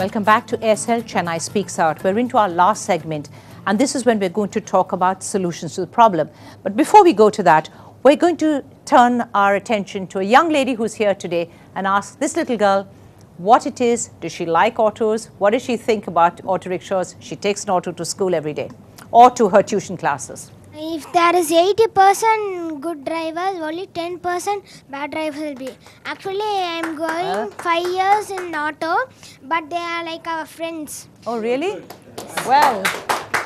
Welcome back to ASL Chennai Speaks Out. We're into our last segment, and this is when we're going to talk about solutions to the problem. But before we go to that, we're going to turn our attention to a young lady who's here today and ask this little girl what it is. Does she like autos? What does she think about auto rickshaws? She takes an auto to school every day or to her tuition classes. If there is 80% good drivers, only 10% bad drivers will be. Actually, I am going 5 years in auto, but they are like our friends. Oh, really? Yes. Well,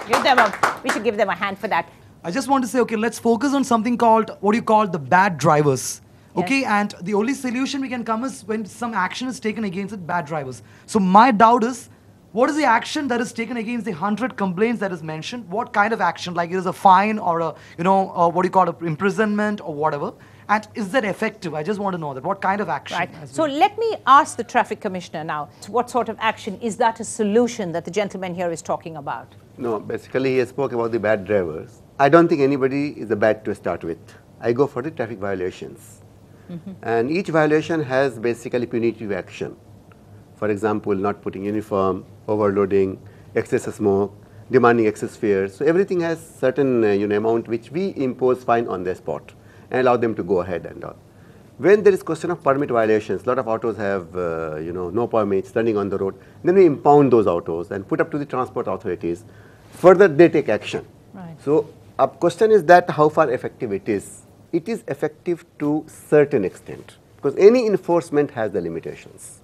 give them a, we should give them a hand for that. I just want to say, okay, let's focus on something called, what do you call, the bad drivers. Okay, yes. And the only solution we can come is when some action is taken against it, bad drivers. So my doubt is, what is the action that is taken against the 100 complaints that is mentioned? What kind of action? Like, it is a fine or a, you know, what do you call it, imprisonment or whatever? And is that effective? I just want to know that. What kind of action? Right. So let me ask the traffic commissioner now. What sort of action? Is that a solution that the gentleman here is talking about? No, basically he spoke about the bad drivers. I don't think anybody is a bad to start with. I go for the traffic violations. Mm-hmm. And each violation has basically punitive action. For example, not putting uniform, overloading, excess smoke, demanding excess fare. So everything has certain amount which we impose fine on the spot and allow them to go ahead and all. When there is question of permit violations, lot of autos have no permits running on the road. Then we impound those autos and put up to the transport authorities. Further, they take action. Right. So our question is that how far effective it is. It is effective to certain extent because any enforcement has the limitations.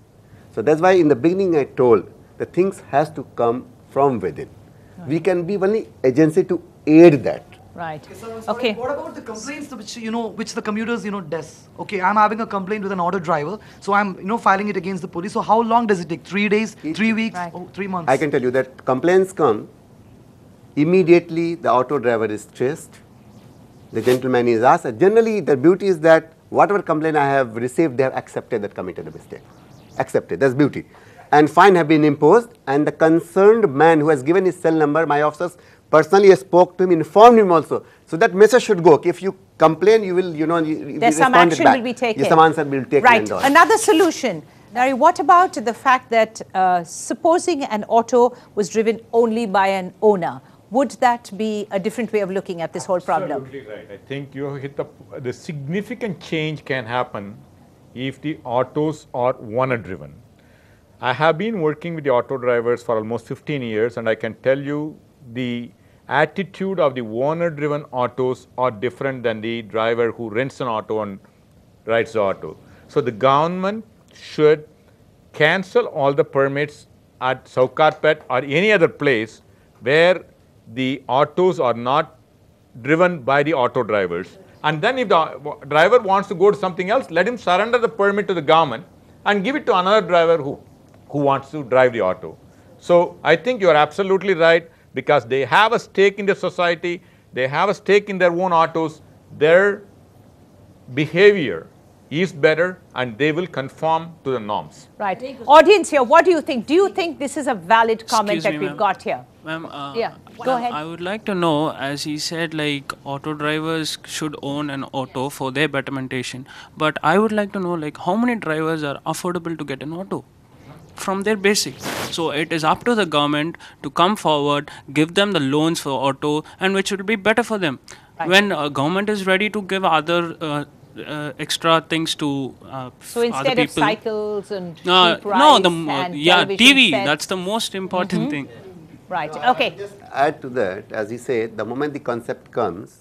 So that's why in the beginning I told that things has to come from within. Right. We can be only agency to aid that. Right. Okay. So okay. What about the complaints which which the commuters does? Okay, I'm having a complaint with an auto driver, so I'm filing it against the police. So how long does it take? 3 days, 3 weeks, right. 3 months? I can tell you that complaints come immediately. The auto driver is stressed. The gentleman is asked. Generally, the beauty is that whatever complaint I have received, they have accepted that committed a mistake. Accepted, that's beauty. And fine have been imposed, and the concerned man who has given his cell number, my officers personally spoke to him, informed him also. So that message should go. If you complain, you will, there's some action will be taken. Yes, some answer will be taken. Right. Another solution. Now, what about the fact that supposing an auto was driven only by an owner? Would that be a different way of looking at this whole problem? Absolutely right. I think you hit the significant change can happen if the autos are owner driven. I have been working with the auto drivers for almost 15 years and I can tell you the attitude of the owner driven autos are different than the driver who rents an auto and rides the auto. So the government should cancel all the permits at Sowcarpet or any other place where the autos are not driven by the auto drivers. And then if the driver wants to go to something else, let him surrender the permit to the government and give it to another driver who wants to drive the auto. So I think you are absolutely right because they have a stake in the society, they have a stake in their own autos, their behavior is better and they will conform to the norms. Right. Audience here, what do you think? Do you think this is a valid comment we've got here? Ma'am, go ahead. I would like to know, as he said, like auto drivers should own an auto for their bettermentation. But I would like to know, like, how many drivers are affordable to get an auto from their basics? So it is up to the government to come forward, give them the loans for auto, and which will be better for them. Right. When government is ready to give other extra things to so instead other people, of cycles and TV sets. That's the most important thing. Right. No, okay. Just add to that, as he said, the moment the concept comes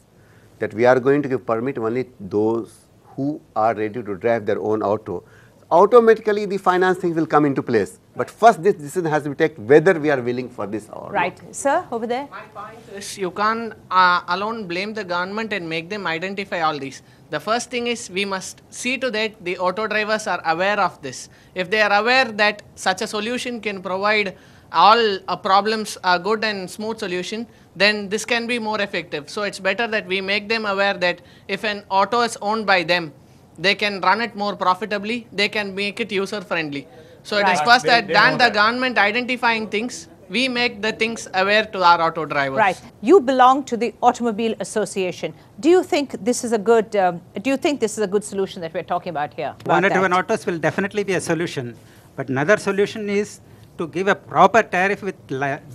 that we are going to give permit only those who are ready to drive their own auto, automatically the financing will come into place. But first this decision has to be taken whether we are willing for this or not. Right. Sir, over there. My point is you can't alone blame the government and make them identify all these. The first thing is we must see to that the auto drivers are aware of this. If they are aware that such a solution can provide all problems a good and smooth solution, then this can be more effective. So it's better that we make them aware that if an auto is owned by them, they can run it more profitably, they can make it user friendly. So right. It is first that than the government identifying things, we make the things aware to our auto drivers. Right. You belong to the Automobile Association. Do you think this is a good solution that we're talking about here? Owner-driven autos will definitely be a solution, but another solution is to give a proper tariff with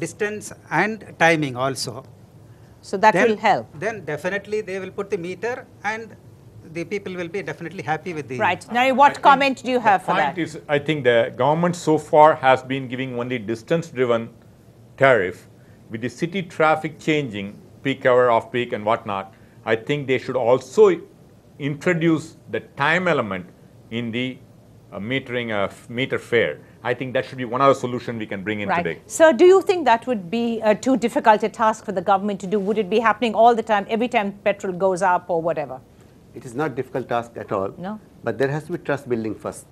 distance and timing also. So that will help. Then definitely they will put the meter and the people will be definitely happy with the... Right. Now, what comment do you have for that? Is, I think the government so far has been giving only distance-driven tariff. With the city traffic changing, peak hour, off-peak and whatnot, I think they should also introduce the time element in the metering of meter fare. I think that should be one other solution we can bring in today. Sir, do you think that would be too difficult a task for the government to do? Would it be happening all the time, every time petrol goes up or whatever? It is not a difficult task at all. No. But there has to be trust building first.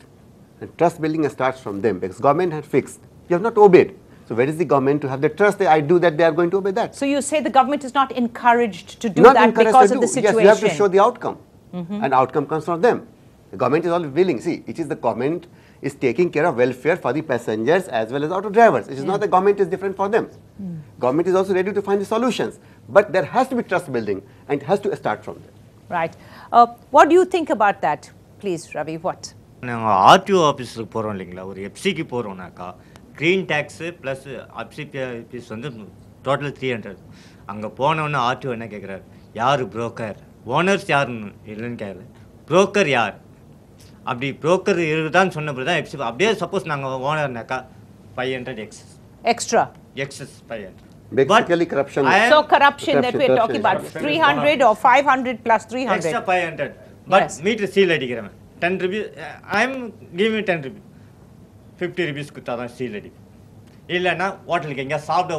And trust building starts from them because government has fixed. You have not obeyed. So where is the government to have the trust that I do that they are going to obey that? So you say the government is not encouraged to do that because of the situation. Yes, you have to show the outcome. Mm-hmm. And outcome comes from them. The government is always willing. See, it is the government is taking care of welfare for the passengers as well as auto drivers. It is not the government is different for them. Mm. Government is also ready to find the solutions. But there has to be trust building and it has to start from them. Right. What do you think about that? Please, Ravi, what? RTO office is going to go to FC. Green tax plus FC is total 300. If you go to RTO, who is broker? Owners are not. Broker is not. If broker is not, suppose owner is 500 excess. Extra? Excess 500. Basically, corruption. So, corruption that we are talking about, 300 or 500 plus 300. Extra 500. But meter seal, 10 rupees. I am giving you 10 rupees. 50 rupees kutada seal. Illana, what will get solved?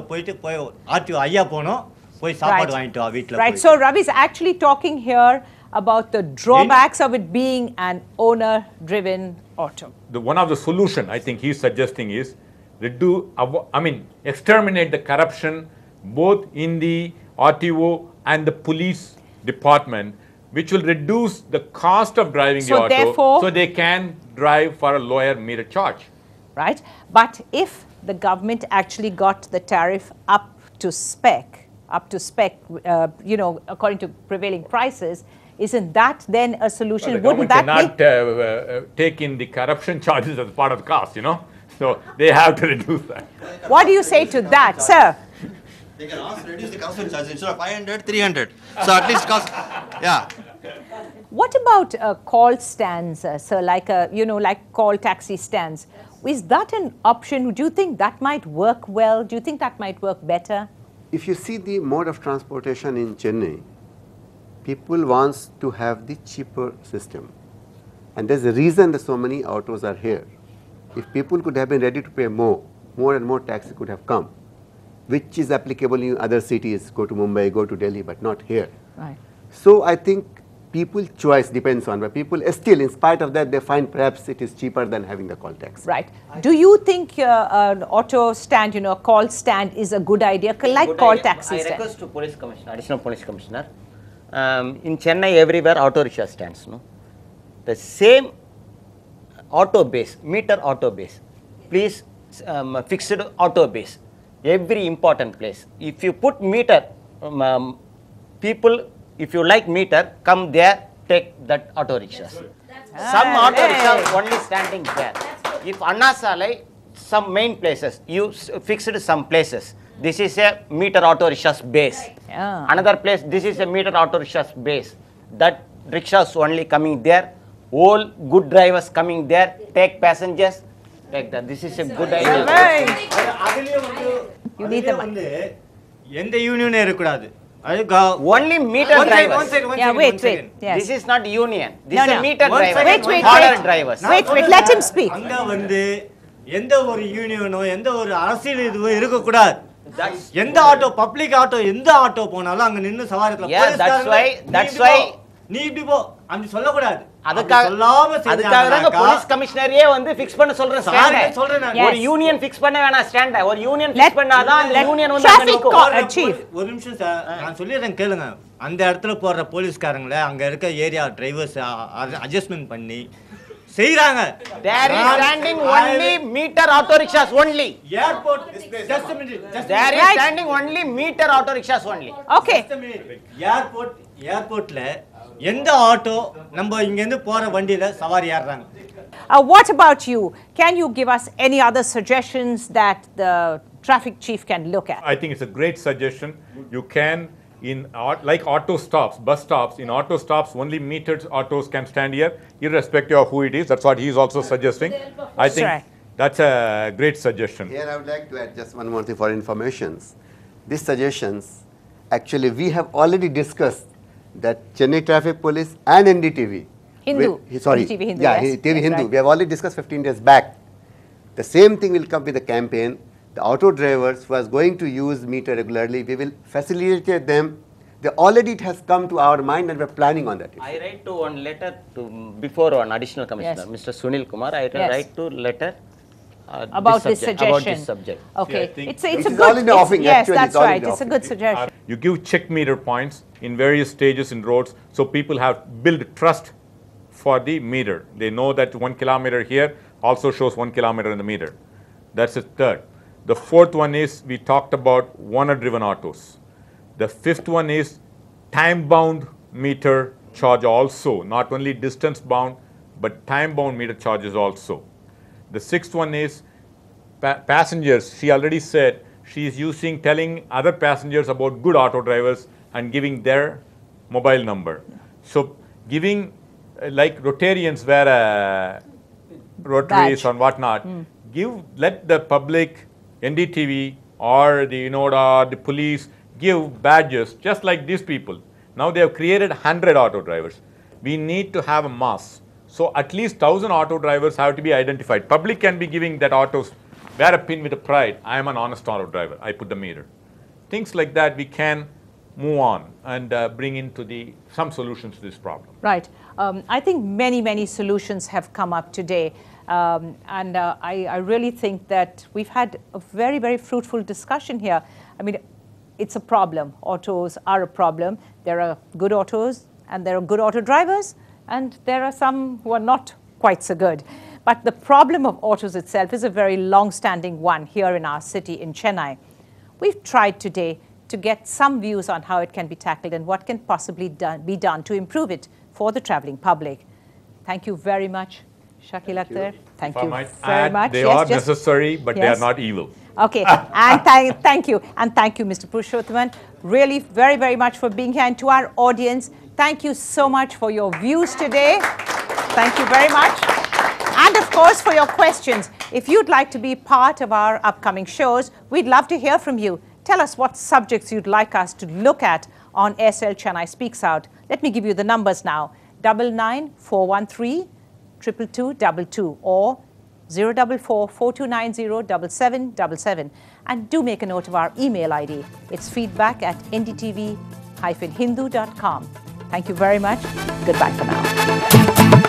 Right. So, Ravi is actually talking here about the drawbacks of it being an owner driven auto. The one of the solution I think he is suggesting is exterminate the corruption both in the RTO and the police department, which will reduce the cost of driving the auto so they can drive for a lower meter charge. Right. But if the government actually got the tariff up to spec, according to prevailing prices, isn't that then a solution? Well, wouldn't that make... take in the corruption charges as part of the cost, So they have to reduce that. What do you say to that, sir? They can ask to reduce the corruption charges instead of 500, 300. So at least cost, What about call stands, sir? Like, like call taxi stands. Is that an option? Do you think that might work well? Do you think that might work better? If you see the mode of transportation in Chennai, people wants to have the cheaper system. And there's a reason that so many autos are here. If people could have been ready to pay more and more taxi could have come, which is applicable in other cities, go to Mumbai, go to Delhi, but not here. Right. So I think people's choice depends on, but people still, in spite of that, they find perhaps it is cheaper than having the call taxi. Right. Do you think an auto stand, a call stand is a good idea, like call taxi stand? I request to police commissioner, additional police commissioner. In Chennai, everywhere auto rickshaw stands, The same auto base, meter auto base, please fixed auto base, every important place. If you put meter, people, if you like meter, come there, take that auto rickshaws. Some auto rickshaws only standing there. If Anna Salai, some main places, you fixed some places. This is a meter auto rickshaws base. Yeah. Another place, this is a meter auto rickshaws base. That rickshaws only coming there. All good drivers coming there, take passengers, take that. This is a good idea. You need the money. Only meter drivers. One second. Yes. This is not union. This is a meter driver. Wait, let him speak. That's why. That's police commissioner fix union fix stand union fix traffic chief police area drivers adjustment there is standing only meter auto rickshaws only. Airport, just a minute. There is standing only meter auto rickshaws only. Okay. Airport, எந்த auto நம்ம இங்க இருந்து போற வண்டியில சவாரி ஏறறாங்க. What about you? Can you give us any other suggestions that the traffic chief can look at? I think it's a great suggestion. You can like auto stops, bus stops, in auto stops only metered autos can stand here irrespective of who it is. That's what he is also suggesting. I think that's a great suggestion. Here I would like to add just one more thing for informations. These suggestions, actually we have already discussed that Chennai Traffic Police and NDTV Hindu. NDTV Hindu. We have already discussed 15 days back. The same thing will come with the campaign. The auto drivers who are going to use meter regularly, we will facilitate them. Already it has come to our mind and we are planning on that. I write to one letter to before one additional commissioner, Mr. Sunil Kumar. I write to letter. About this subject. Okay, yeah, it's a good suggestion. You give check meter points in various stages in roads, so people have built trust for the meter. They know that 1 kilometer here also shows 1 kilometer in the meter. That's the third. The fourth one is we talked about owner-driven autos. The fifth one is time-bound meter charge also, not only distance-bound, but time-bound meter charges also. The sixth one is passengers. She already said she is telling other passengers about good auto drivers and giving their mobile number. So giving like Rotarians wear rotaries and whatnot. Let the public, NDTV or the INODA, the police give badges just like these people. Now they have created 100 auto drivers. We need to have a mass. So at least 1,000 auto drivers have to be identified. Public can be giving that autos, wear a pin with a pride. I am an honest auto driver. I put the meter. Things like that we can move on and bring into some solutions to this problem. Right. I think many solutions have come up today. I really think that we've had a very fruitful discussion here. I mean, it's a problem. Autos are a problem. There are good autos and there are good auto drivers. And there are some who are not quite so good. But the problem of autos itself is a very long-standing one here in our city in Chennai. We've tried today to get some views on how it can be tackled and what can possibly be done to improve it for the travelling public. Thank you very much, Shakeel Akhtar. Thank you very much. They are necessary, but they are not evil. Okay, and thank you. And thank you, Mr. Pushotman, really very much for being here. And to our audience, thank you so much for your views today. Thank you very much. And of course, for your questions. If you'd like to be part of our upcoming shows, we'd love to hear from you. Tell us what subjects you'd like us to look at on SL Chennai Speaks Out. Let me give you the numbers now. 99413-22222 or 044-4290-7777. And do make a note of our email ID. It's feedback@ndtv-hindu.com. Thank you very much. Goodbye for now.